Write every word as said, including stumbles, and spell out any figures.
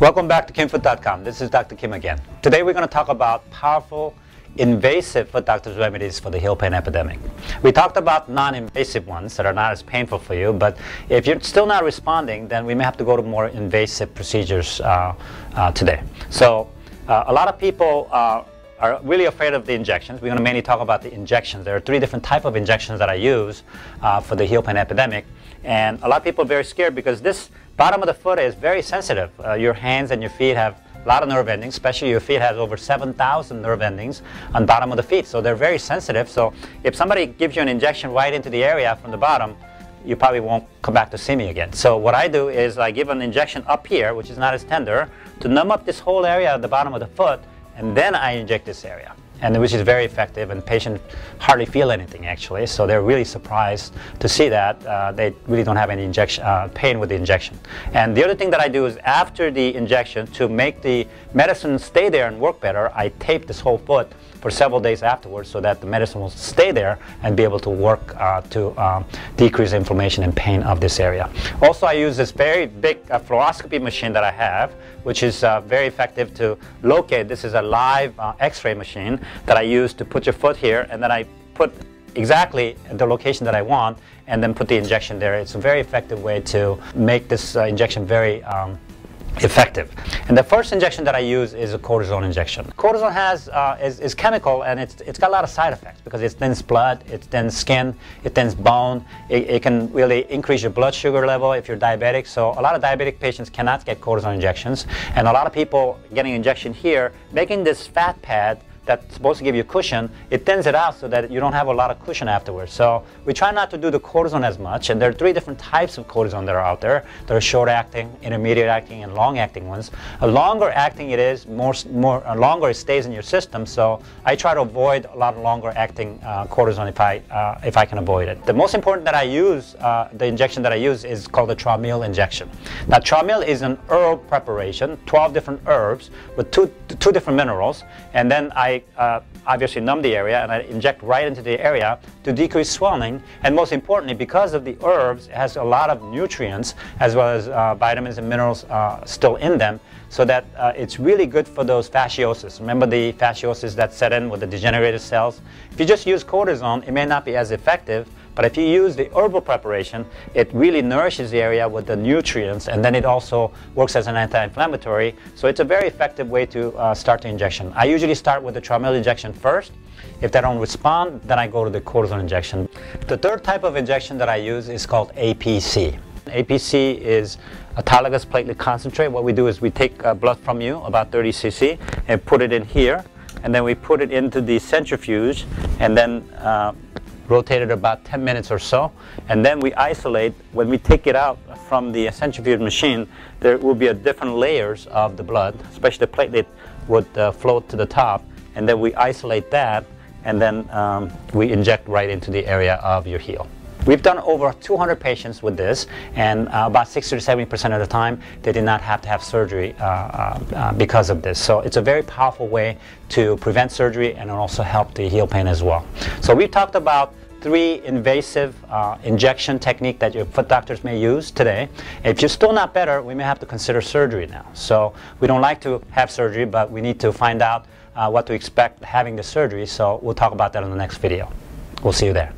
Welcome back to Kim Foot dot com. This is Doctor Kim again. Today we're going to talk about powerful, invasive foot doctors' remedies for the heel pain epidemic. We talked about non-invasive ones that are not as painful for you, but if you're still not responding, then we may have to go to more invasive procedures uh, uh, today. So uh, a lot of people uh, are really afraid of the injections. We're going to mainly talk about the injections. There are three different types of injections that I use uh, for the heel pain epidemic. And a lot of people are very scared because this bottom of the foot is very sensitive. Uh, your hands and your feet have a lot of nerve endings, especially your feet has over seven thousand nerve endings on bottom of the feet. So they're very sensitive. So if somebody gives you an injection right into the area from the bottom, you probably won't come back to see me again. So what I do is I give an injection up here, which is not as tender, to numb up this whole area at the bottom of the foot, and then I inject this area, and which is very effective, and patients hardly feel anything actually, so they're really surprised to see that uh, they really don't have any injection uh, pain with the injection. And the other thing that I do is after the injection, to make the medicine stay there and work better, I tape this whole foot for several days afterwards so that the medicine will stay there and be able to work uh, to um, decrease inflammation and pain of this area. Also, I use this very big uh, fluoroscopy machine that I have, which is uh, very effective to locate. This is a live uh, x-ray machine that I use to put your foot here, and then I put exactly the location that I want and then put the injection there. It's a very effective way to make this uh, injection very um, effective. And the first injection that I use is a cortisone injection. Cortisone has uh, is, is chemical, and it's, it's got a lot of side effects because it thins blood, it thins skin, it thins bone. It, it can really increase your blood sugar level if you're diabetic. So a lot of diabetic patients cannot get cortisone injections, and a lot of people getting injection here, making this fat pad that's supposed to give you cushion, it thins it out so that you don't have a lot of cushion afterwards. So we try not to do the cortisone as much, and there are three different types of cortisone that are out there. There are short-acting, intermediate-acting, and long-acting ones. A longer-acting it is, more, more uh, longer it stays in your system, so I try to avoid a lot of longer-acting uh, cortisone if I, uh, if I can avoid it. The most important that I use, uh, the injection that I use is called the Traumeel injection. Now, Traumeel is an herb preparation, twelve different herbs with two, two different minerals, and then I Uh, obviously numb the area, and I inject right into the area to decrease swelling, and most importantly, because of the herbs, it has a lot of nutrients as well as uh, vitamins and minerals uh, still in them, so that uh, it's really good for those fasciosis. Remember the fasciosis that set in with the degenerated cells? If you just use cortisone, it may not be as effective, but if you use the herbal preparation, it really nourishes the area with the nutrients, and then it also works as an anti-inflammatory, so it's a very effective way to uh, start the injection. I usually start with the Traumeel injection first. If they don't respond, then I go to the cortisone injection. The third type of injection that I use is called A P C. A P C is Autologous Platelet Concentrate. What we do is we take uh, blood from you, about thirty C C, and put it in here, and then we put it into the centrifuge, and then uh, rotate it about ten minutes or so, and then we isolate. When we take it out from the centrifuge machine, there will be a different layers of the blood, especially the platelet would uh, float to the top, and then we isolate that, and then um, we inject right into the area of your heel. We've done over two hundred patients with this, and uh, about sixty to seventy percent of the time they did not have to have surgery uh, uh, because of this. So it's a very powerful way to prevent surgery and also help the heel pain as well. So we've talked about three invasive uh, injection technique that your foot doctors may use today. If you're still not better, we may have to consider surgery now. So we don't like to have surgery, but we need to find out uh, what to expect having the surgery. So we'll talk about that in the next video. We'll see you there.